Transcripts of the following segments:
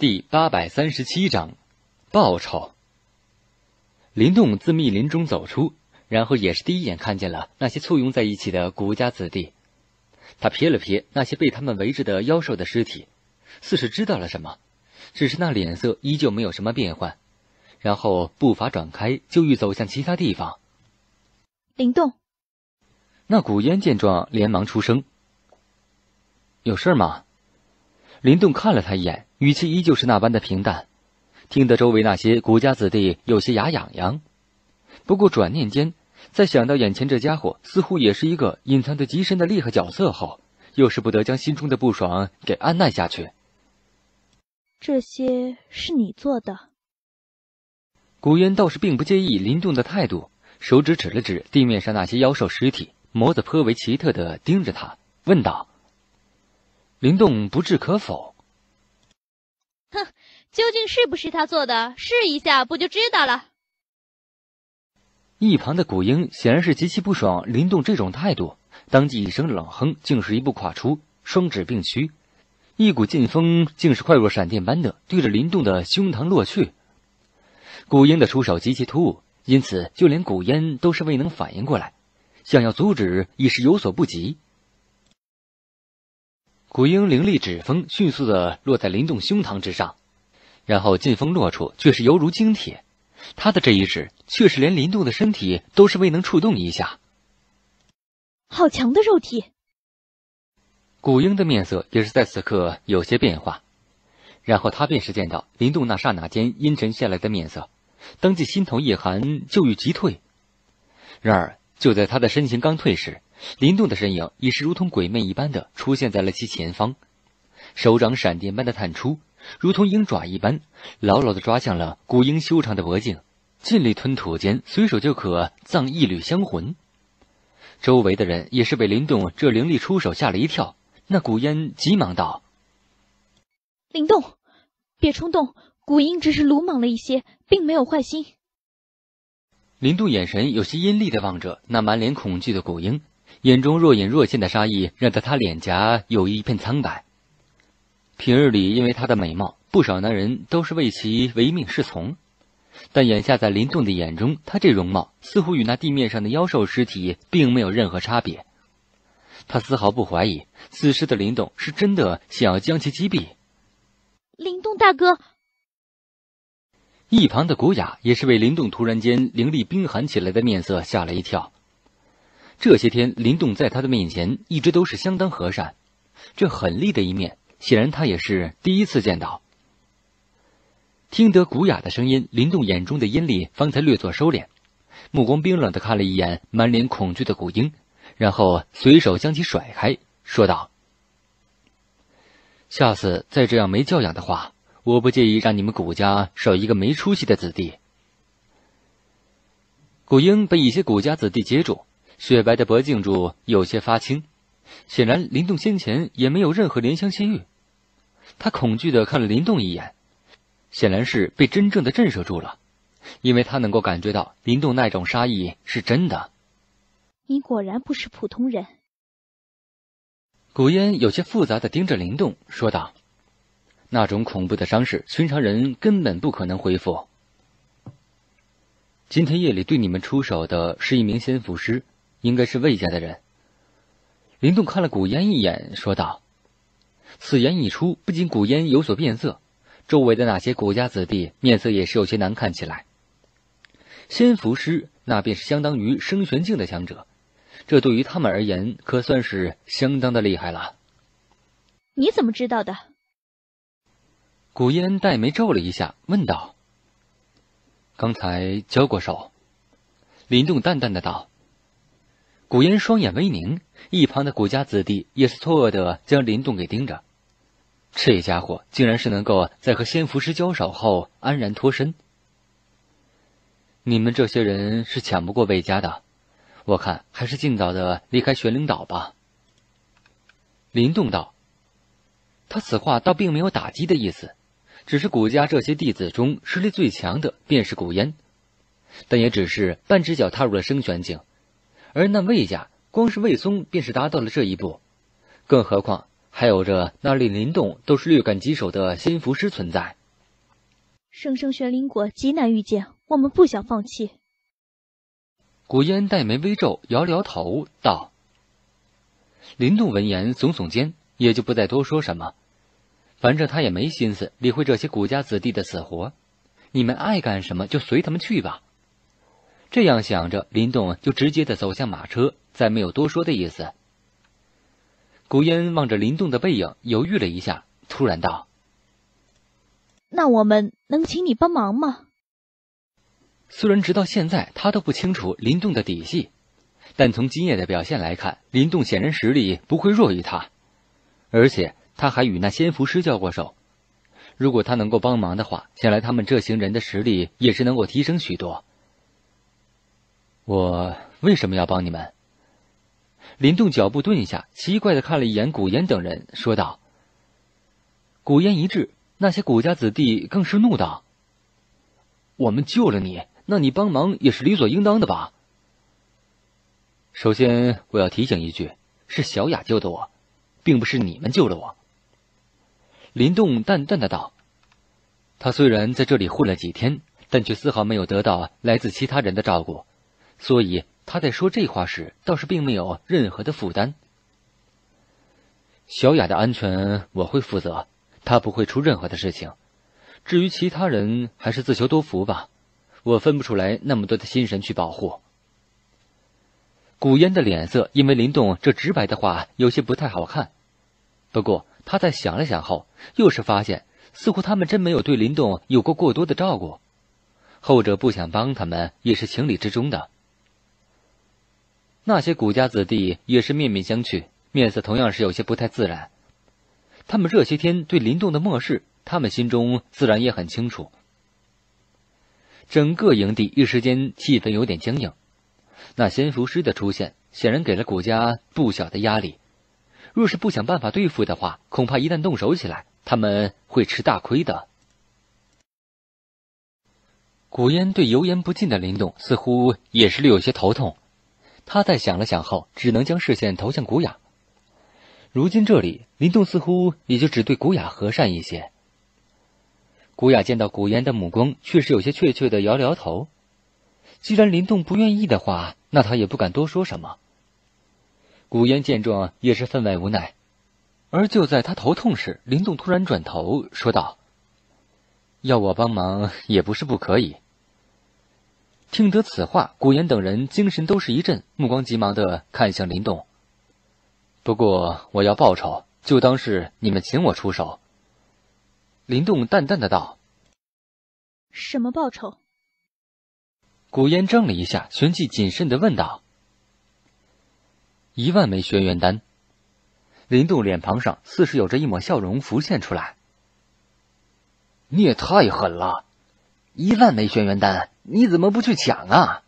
第837章报酬。林动自密林中走出，然后也是第一眼看见了那些簇拥在一起的谷家子弟。他瞥了瞥那些被他们围着的妖兽的尸体，似是知道了什么，只是那脸色依旧没有什么变换，然后步伐转开，就欲走向其他地方。林动，那古烟见状连忙出声：“有事吗？”林动看了他一眼，语气依旧是那般的平淡，听得周围那些古家子弟有些牙痒痒。不过转念间，在想到眼前这家伙似乎也是一个隐藏得极深的厉害角色后，又是不得将心中的不爽给按捺下去。这些是你做的？古烟倒是并不介意林动的态度，手指指了指地面上那些妖兽尸体，眸子颇为奇特地盯着他，问道。林动不置可否。哼，究竟是不是他做的，试一下不就知道了。一旁的古英显然是极其不爽林动这种态度，当即一声冷哼，竟是一步跨出，双指并虚，一股劲风竟是快若闪电般的对着林动的胸膛落去。古英的出手极其突兀，因此就连古烟都是未能反应过来，想要阻止已是有所不及。古英凌厉指锋迅速地落在林动胸膛之上，然后劲风落处却是犹如精铁，他的这一指却是连林动的身体都是未能触动一下。好强的肉体！古英的面色也是在此刻有些变化，然后他便是见到林动那刹那间阴沉下来的面色，当即心头一寒，就欲急退。然而就在他的身形刚退时，林动的身影已是如同鬼魅一般的出现在了其前方，手掌闪电般的探出，如同鹰爪一般牢牢地抓向了古鹰修长的脖颈，尽力吞吐间，随手就可葬一缕香魂。周围的人也是被林动这凌厉出手吓了一跳，那古烟急忙道：“林动，别冲动，古鹰只是鲁莽了一些，并没有坏心。”林动眼神有些阴厉地望着那满脸恐惧的古鹰，眼中若隐若现的杀意让得他脸颊有一片苍白。平日里因为他的美貌，不少男人都是为其唯命是从，但眼下在林动的眼中，他这容貌似乎与那地面上的妖兽尸体并没有任何差别。他丝毫不怀疑此时的林动是真的想要将其击毙。林动大哥！一旁的古雅也是为林动突然间凌厉冰寒起来的面色吓了一跳。这些天林动在他的面前一直都是相当和善，这狠厉的一面显然他也是第一次见到。听得古雅的声音，林动眼中的阴厉方才略作收敛，目光冰冷地看了一眼满脸恐惧的古鹰，然后随手将其甩开，说道：“下次再这样没教养的话，我不介意让你们古家少一个没出息的子弟。”古鹰被一些古家子弟接住，雪白的脖颈处有些发青，显然林动先前也没有任何怜香惜玉。他恐惧地看了林动一眼，显然是被真正的震慑住了，因为他能够感觉到林动那种杀意是真的。你果然不是普通人。古烟有些复杂地盯着林动，说道：“那种恐怖的伤势，寻常人根本不可能恢复。今天夜里对你们出手的是一名仙符师，应该是魏家的人。”林动看了古烟一眼，说道。此言一出，不仅古烟有所变色，周围的那些古家子弟面色也是有些难看起来。仙符师那便是相当于升玄境的强者，这对于他们而言可算是相当的厉害了。你怎么知道的？古烟黛眉皱了一下，问道。刚才交过手。林动淡淡的道。古烟双眼微凝，一旁的古家子弟也是错愕地将林动给盯着，这家伙竟然是能够在和仙符师交手后安然脱身。你们这些人是抢不过魏家的，我看还是尽早的离开玄灵岛吧。林动道。他此话倒并没有打击的意思，只是古家这些弟子中实力最强的便是古烟，但也只是半只脚踏入了升玄境，而那魏家光是魏松便是达到了这一步，更何况还有着那里林洞都是略感棘手的仙符师存在。圣圣玄灵果极难遇见，我们不想放弃。古烟黛眉微皱，摇了摇头道：“林洞闻言耸耸肩，也就不再多说什么。反正他也没心思理会这些古家子弟的死活，你们爱干什么就随他们去吧。”这样想着，林洞就直接的走向马车，再没有多说的意思。古烟望着林洞的背影，犹豫了一下，突然道：“那我们能请你帮忙吗？”虽然直到现在他都不清楚林洞的底细，但从今夜的表现来看，林洞显然实力不会弱于他，而且他还与那仙符师交过手。如果他能够帮忙的话，想来他们这行人的实力也是能够提升许多。我为什么要帮你们？林洞脚步顿一下，奇怪地看了一眼古烟等人，说道。古烟一滞，那些古家子弟更是怒道：“我们救了你，那你帮忙也是理所应当的吧？”首先我要提醒一句，是小雅救的我，并不是你们救了我。林洞淡淡的道。他虽然在这里混了几天，但却丝毫没有得到来自其他人的照顾，所以他在说这话时倒是并没有任何的负担。小雅的安全我会负责，她不会出任何的事情。至于其他人，还是自求多福吧，我分不出来那么多的心神去保护。古烟的脸色因为林洞这直白的话有些不太好看，不过他在想了想后，又是发现似乎他们真没有对林洞有过过多的照顾，后者不想帮他们也是情理之中的。那些古家子弟也是面面相觑，面色同样是有些不太自然。他们这些天对林洞的漠视，他们心中自然也很清楚。整个营地一时间气氛有点僵硬，那仙符师的出现显然给了古家不小的压力，若是不想办法对付的话，恐怕一旦动手起来，他们会吃大亏的。古烟对油盐不进的林洞似乎也是略有些头痛，他在想了想后，只能将视线投向古雅。如今这里，林洞似乎也就只对古雅和善一些。古雅见到古烟的目光，却是有些怯怯的摇了摇头。既然林洞不愿意的话，那他也不敢多说什么。古烟见状也是分外无奈，而就在他头痛时，林洞突然转头说道：“要我帮忙也不是不可以。”听得此话，古言等人精神都是一振，目光急忙地看向林洞。不过我要报仇，就当是你们请我出手。林洞淡淡的道。什么报仇？古言怔了一下，旋即谨慎地问道。1万枚轩辕丹。林洞脸庞上似是有着一抹笑容浮现出来。你也太狠了，1万枚轩辕丹，你怎么不去抢啊？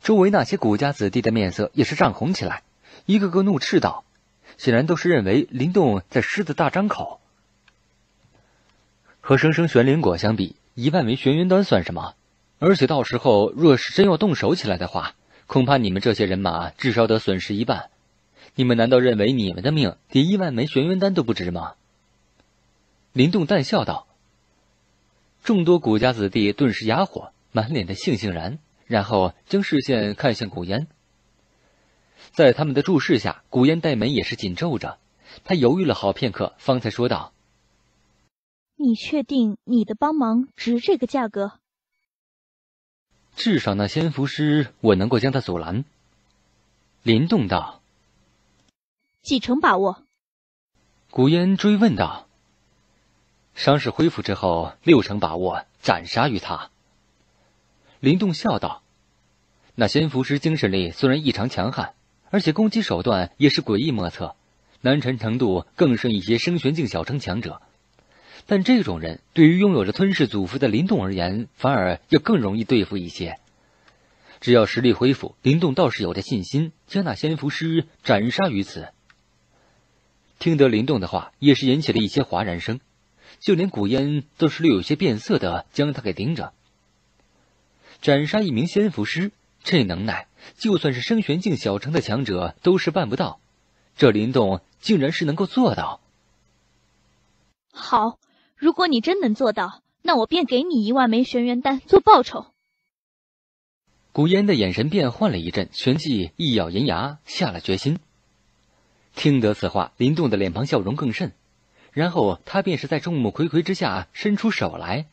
周围那些古家子弟的面色也是涨红起来，一个个怒斥道，显然都是认为林洞在狮子大张口。和生生玄灵果相比，1万枚轩辕丹算什么？而且到时候若是真要动手起来的话，恐怕你们这些人马至少得损失一半。你们难道认为你们的命抵1万枚轩辕丹都不值吗？林洞淡笑道。众多古家子弟顿时哑火，满脸的悻悻然，然后将视线看向古烟。在他们的注视下，古烟黛眉也是紧皱着，他犹豫了好片刻，方才说道：“你确定你的帮忙值这个价格？”至少那仙符师，我能够将他阻拦。”林洞道。“几成把握？”古烟追问道。伤势恢复之后，6成把握斩杀于他。林洞笑道：“那仙符师精神力虽然异常强悍，而且攻击手段也是诡异莫测，难缠程度更胜一些升玄境小成强者。但这种人对于拥有着吞噬祖符的林洞而言，反而要更容易对付一些。只要实力恢复，林洞倒是有着信心将那仙符师斩杀于此。”听得林洞的话，也是引起了一些哗然声。就连古烟都是略有些变色的将他给盯着。斩杀一名仙符师，这能耐就算是升玄境小成的强者都是办不到，这林洞竟然是能够做到。好，如果你真能做到，那我便给你1万枚玄元丹做报酬。古烟的眼神变换了一阵，旋即一咬银牙，下了决心。听得此话，林动的脸庞笑容更甚，然后他便是在众目睽睽之下伸出手来。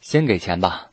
先给钱吧。